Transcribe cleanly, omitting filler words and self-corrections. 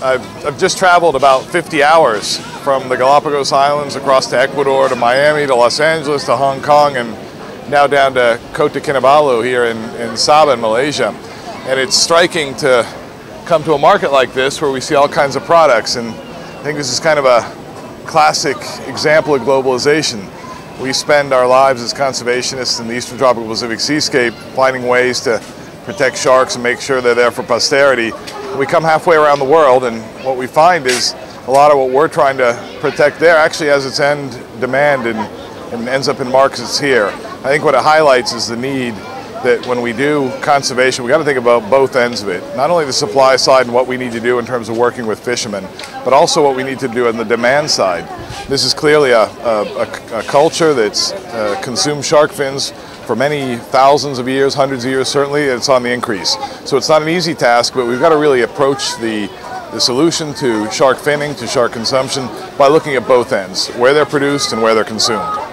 I've just traveled about 50 hours from the Galapagos Islands across to Ecuador, to Miami, to Los Angeles, to Hong Kong, and now down to Kota Kinabalu here in Sabah, in Malaysia. And it's striking to come to a market like this where we see all kinds of products, and I think this is kind of a classic example of globalization. We spend our lives as conservationists in the Eastern Tropical Pacific Seascape finding ways to protect sharks and make sure they're there for posterity. We come halfway around the world, and what we find is a lot of what we're trying to protect there actually has its end demand and ends up in markets here. I think what it highlights is the need that when we do conservation, we got to think about both ends of it. Not only the supply side and what we need to do in terms of working with fishermen, but also what we need to do on the demand side. This is clearly a culture that's consumed shark fins for many thousands of years, hundreds of years certainly, it's on the increase. So it's not an easy task, but we've got to really approach the solution to shark finning, to shark consumption, by looking at both ends, where they're produced and where they're consumed.